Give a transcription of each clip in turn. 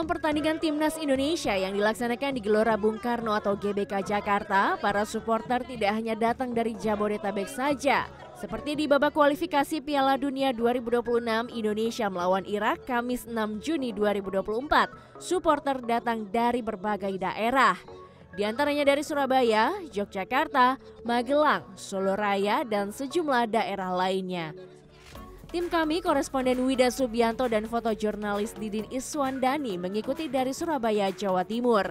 Dalam pertandingan Timnas Indonesia yang dilaksanakan di Gelora Bung Karno atau GBK Jakarta, para supporter tidak hanya datang dari Jabodetabek saja. Seperti di babak kualifikasi Piala Dunia 2026 Indonesia melawan Irak Kamis 6 Juni 2024, supporter datang dari berbagai daerah. Di antaranya dari Surabaya, Yogyakarta, Magelang, Solo Raya, dan sejumlah daerah lainnya. Tim kami, koresponden Wida Subianto dan fotojurnalis Didin Iswandani mengikuti dari Surabaya, Jawa Timur.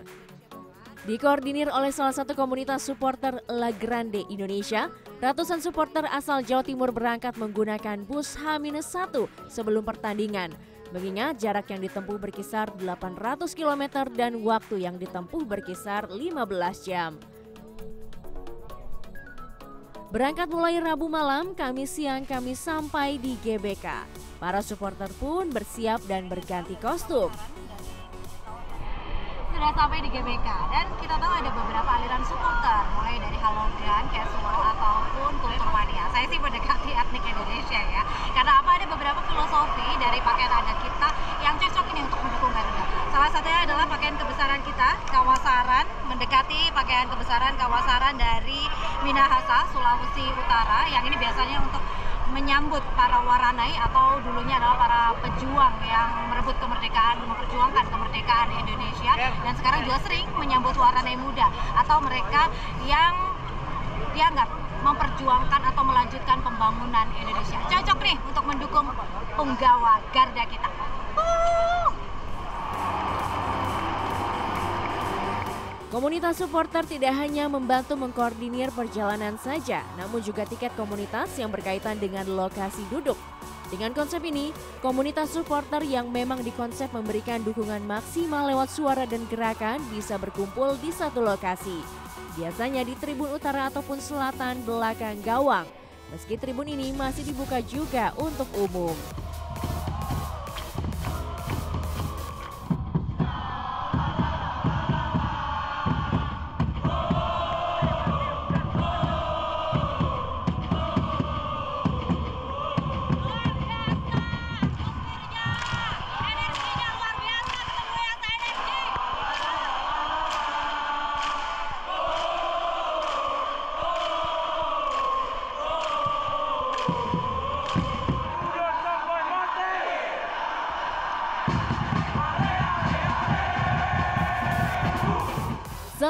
Dikoordinir oleh salah satu komunitas supporter La Grande Indonesia, ratusan supporter asal Jawa Timur berangkat menggunakan bus H-1 sebelum pertandingan. Mengingat jarak yang ditempuh berkisar 800 km dan waktu yang ditempuh berkisar 15 jam. Berangkat mulai Rabu malam, Kamis siang kami sampai di GBK. Para supporter pun bersiap dan berganti kostum. Sudah sampai di GBK dan kita tahu ada beberapa aliran supporter. Mulai dari Halogen, Kesulat, ataupun Tunturwania. Saya sih mendekati etnik Indonesia ya. Karena apa, ada beberapa filosofi dari pakaian adat kita yang cocok ini untuk mendukung Garuda. Salah satunya adalah pakaian kebesaran kita, Kawasaran. Mendekati pakaian kebesaran Kawasaran dari Minahasa, Sulawesi Utara, yang ini biasanya untuk menyambut para waranai atau dulunya adalah para pejuang yang merebut kemerdekaan, memperjuangkan kemerdekaan Indonesia, dan sekarang juga sering menyambut waranai muda atau mereka yang dianggap memperjuangkan atau melanjutkan pembangunan Indonesia. Cocok nih untuk mendukung penggawa garda kita. Komunitas supporter tidak hanya membantu mengkoordinir perjalanan saja, namun juga tiket komunitas yang berkaitan dengan lokasi duduk. Dengan konsep ini, komunitas supporter yang memang dikonsep memberikan dukungan maksimal lewat suara dan gerakan bisa berkumpul di satu lokasi. Biasanya di tribun utara ataupun selatan belakang gawang, meski tribun ini masih dibuka juga untuk umum.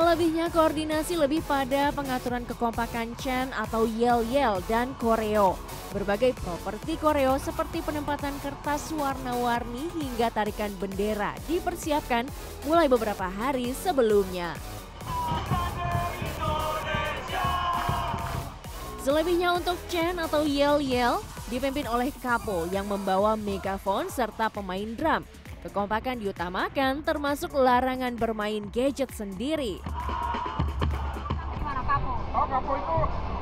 Selebihnya koordinasi lebih pada pengaturan kekompakan chant atau yel-yel dan koreo. Berbagai properti koreo seperti penempatan kertas warna-warni hingga tarikan bendera dipersiapkan mulai beberapa hari sebelumnya. Selebihnya untuk chant atau yel-yel dipimpin oleh kapo yang membawa megafon serta pemain drum. Kekompakan diutamakan termasuk larangan bermain gadget sendiri. Oh, kapo itu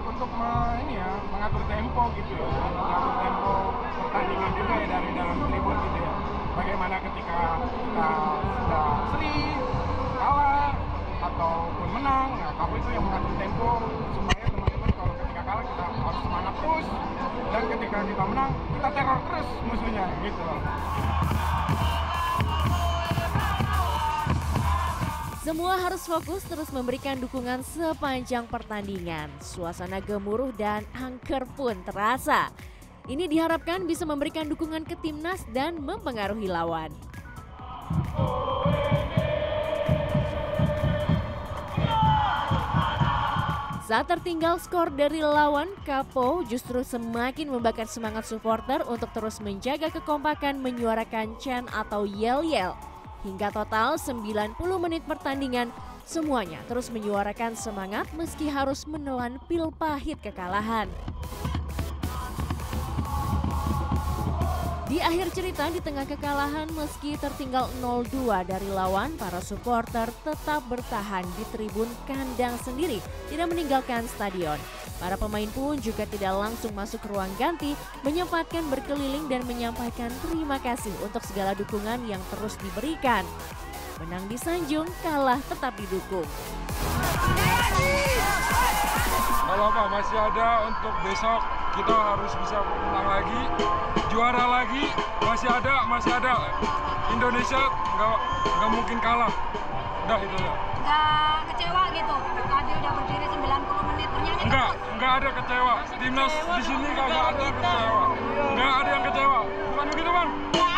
untuk mengatur tempo gitu ya. Mengatur tempo pertandingan juga ya dari dalam tribun gitu ya. Bagaimana ketika kita sudah seri, kalah, ataupun menang. Nah, kapo itu yang mengatur tempo supaya teman-teman kalau ketika kalah kita harus semangat terus. Dan ketika kita menang, kita teror terus musuhnya gitu. Semua harus fokus terus memberikan dukungan sepanjang pertandingan. Suasana gemuruh dan angker pun terasa. Ini diharapkan bisa memberikan dukungan ke timnas dan mempengaruhi lawan. Saat tertinggal skor dari lawan, kapo justru semakin membakar semangat supporter untuk terus menjaga kekompakan menyuarakan chant atau yel-yel. Hingga total 90 menit pertandingan, semuanya terus menyuarakan semangat meski harus menelan pil pahit kekalahan. Di akhir cerita, di tengah kekalahan meski tertinggal 0-2 dari lawan, para supporter tetap bertahan di tribun kandang sendiri, tidak meninggalkan stadion. Para pemain pun juga tidak langsung masuk ke ruang ganti, menyempatkan berkeliling dan menyampaikan terima kasih untuk segala dukungan yang terus diberikan. Menang disanjung, kalah tetap didukung. Kalau masih ada untuk besok, kita harus bisa menang lagi. juara lagi, masih ada. Indonesia nggak mungkin kalah. Udah itu ya. Nggak kecewa gitu. Tadi udah berdiri 90 menit. Nggak ada kecewa. Timnas di sini nggak ada kecewa. Nggak ada yang kecewa. Bukan begitu, Bang?